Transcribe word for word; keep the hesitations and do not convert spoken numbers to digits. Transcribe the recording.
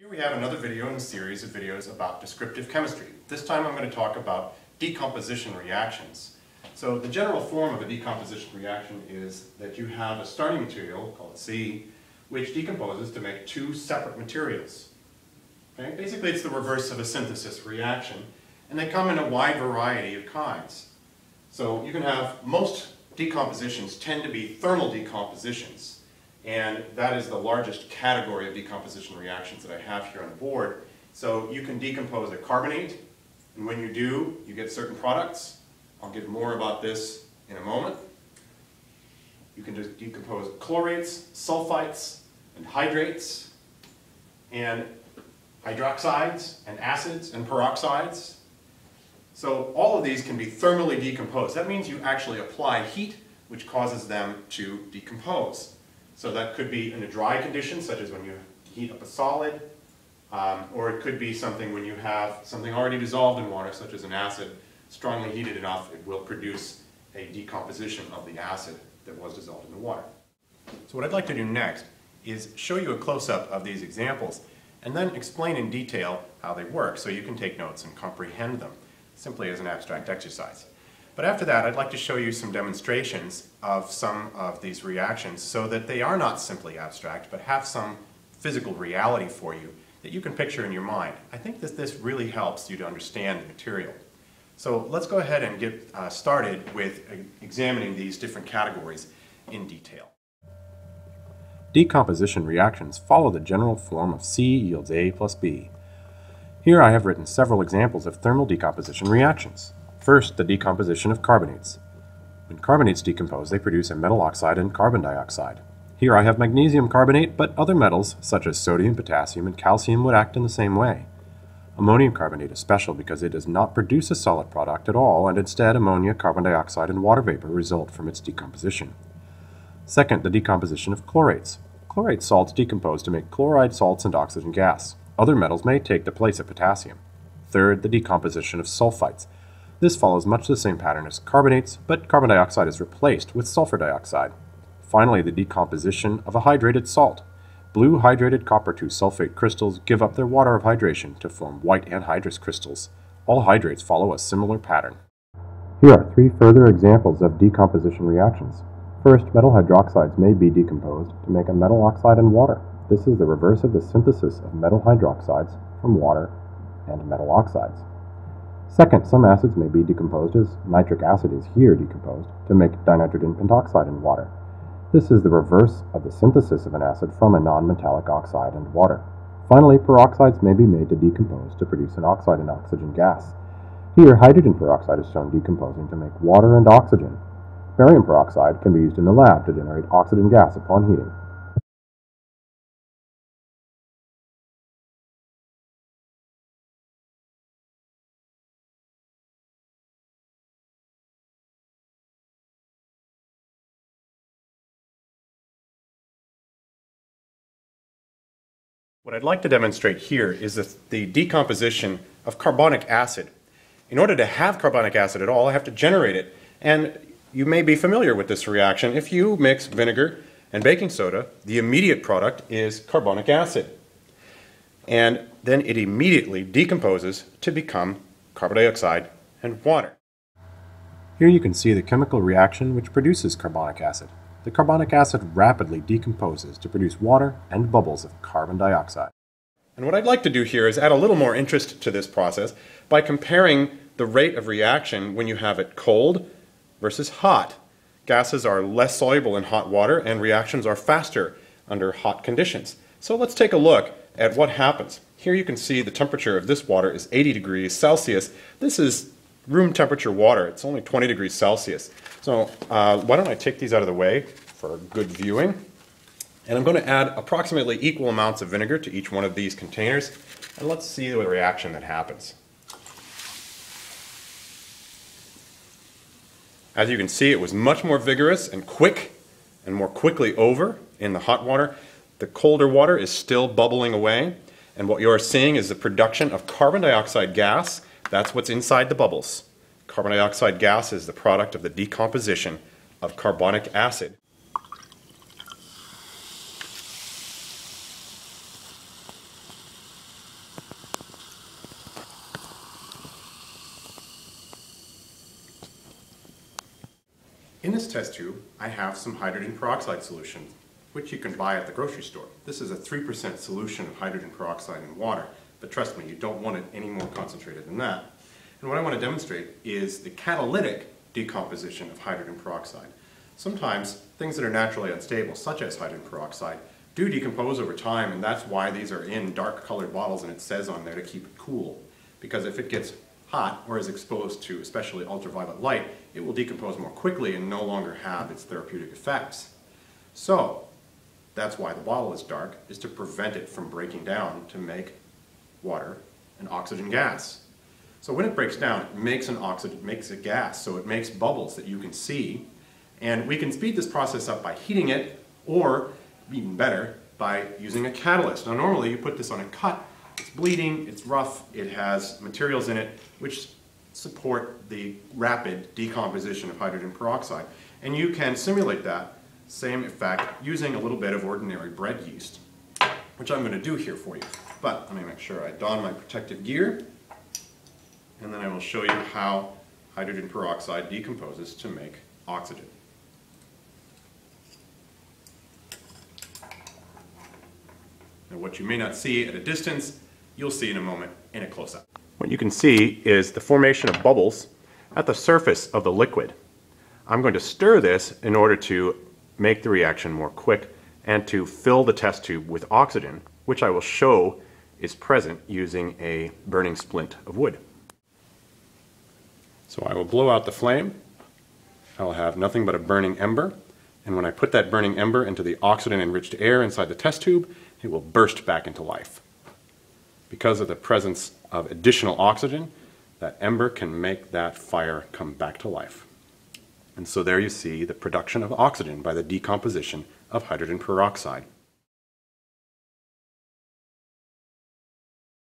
Here we have another video in a series of videos about descriptive chemistry. This time I'm going to talk about decomposition reactions. So the general form of a decomposition reaction is that you have a starting material, called C, which decomposes to make two separate materials. Okay? Basically it's the reverse of a synthesis reaction, and they come in a wide variety of kinds. So you can have, most decompositions tend to be thermal decompositions. And that is the largest category of decomposition reactions that I have here on the board. So you can decompose a carbonate, and when you do, you get certain products. I'll give more about this in a moment. You can just decompose chlorates, sulfites, and hydrates, and hydroxides, and acids, and peroxides. So all of these can be thermally decomposed. That means you actually apply heat, which causes them to decompose. So that could be in a dry condition, such as when you heat up a solid, um, or it could be something when you have something already dissolved in water, such as an acid, strongly heated enough, it will produce a decomposition of the acid that was dissolved in the water. So what I'd like to do next is show you a close-up of these examples, and then explain in detail how they work, so you can take notes and comprehend them, simply as an abstract exercise. But after that, I'd like to show you some demonstrations of some of these reactions so that they are not simply abstract, but have some physical reality for you that you can picture in your mind. I think that this really helps you to understand the material. So let's go ahead and get uh, started with uh, examining these different categories in detail. Decomposition reactions follow the general form of C yields A plus B. Here I have written several examples of thermal decomposition reactions. First, the decomposition of carbonates. When carbonates decompose, they produce a metal oxide and carbon dioxide. Here I have magnesium carbonate, but other metals such as sodium, potassium, and calcium would act in the same way. Ammonium carbonate is special because it does not produce a solid product at all, and instead ammonia, carbon dioxide, and water vapor result from its decomposition. Second, the decomposition of chlorates. Chlorate salts decompose to make chloride salts and oxygen gas. Other metals may take the place of potassium. Third, the decomposition of sulfites. This follows much the same pattern as carbonates, but carbon dioxide is replaced with sulfur dioxide. Finally, the decomposition of a hydrated salt. Blue hydrated copper two sulfate crystals give up their water of hydration to form white anhydrous crystals. All hydrates follow a similar pattern. Here are three further examples of decomposition reactions. First, metal hydroxides may be decomposed to make a metal oxide and water. This is the reverse of the synthesis of metal hydroxides from water and metal oxides. Second, some acids may be decomposed, as nitric acid is here decomposed, to make dinitrogen pentoxide in water. This is the reverse of the synthesis of an acid from a non-metallic oxide and water. Finally, peroxides may be made to decompose to produce an oxide and oxygen gas. Here, hydrogen peroxide is shown decomposing to make water and oxygen. Barium peroxide can be used in the lab to generate oxygen gas upon heating. What I'd like to demonstrate here is the, the decomposition of carbonic acid. In order to have carbonic acid at all, I have to generate it. And you may be familiar with this reaction. If you mix vinegar and baking soda, the immediate product is carbonic acid. And then it immediately decomposes to become carbon dioxide and water. Here you can see the chemical reaction which produces carbonic acid. The carbonic acid rapidly decomposes to produce water and bubbles of carbon dioxide. And what I'd like to do here is add a little more interest to this process by comparing the rate of reaction when you have it cold versus hot. Gases are less soluble in hot water, and reactions are faster under hot conditions. So let's take a look at what happens. Here you can see the temperature of this water is eighty degrees Celsius. This is room temperature water. It's only twenty degrees Celsius. So uh, why don't I take these out of the way for good viewing. And I'm going to add approximately equal amounts of vinegar to each one of these containers. And let's see the reaction that happens. As you can see, it was much more vigorous and quick and more quickly over in the hot water. The colder water is still bubbling away. And what you're seeing is the production of carbon dioxide gas. That's what's inside the bubbles. Carbon dioxide gas is the product of the decomposition of carbonic acid. In this test tube, I have some hydrogen peroxide solution, which you can buy at the grocery store. This is a three percent solution of hydrogen peroxide in water, but trust me, you don't want it any more concentrated than that. And what I want to demonstrate is the catalytic decomposition of hydrogen peroxide. Sometimes things that are naturally unstable, such as hydrogen peroxide, do decompose over time, and that's why these are in dark colored bottles and it says on there to keep it cool. Because if it gets hot or is exposed to especially ultraviolet light, it will decompose more quickly and no longer have its therapeutic effects. So that's why the bottle is dark, is to prevent it from breaking down to make water an oxygen gas. So when it breaks down, it makes an oxygen, makes a gas, so it makes bubbles that you can see. And we can speed this process up by heating it, or even better, by using a catalyst. Now normally you put this on a cut, it's bleeding, it's rough, it has materials in it which support the rapid decomposition of hydrogen peroxide. And you can simulate that same effect using a little bit of ordinary bread yeast, which I'm going to do here for you. But let me make sure I don my protective gear, and then I will show you how hydrogen peroxide decomposes to make oxygen. Now what you may not see at a distance, you'll see in a moment in a close-up. What you can see is the formation of bubbles at the surface of the liquid. I'm going to stir this in order to make the reaction more quick and to fill the test tube with oxygen, which I will show is present using a burning splint of wood. So I will blow out the flame, I will have nothing but a burning ember, and when I put that burning ember into the oxygen-enriched air inside the test tube, it will burst back into life. Because of the presence of additional oxygen, that ember can make that fire come back to life. And so there you see the production of oxygen by the decomposition of hydrogen peroxide.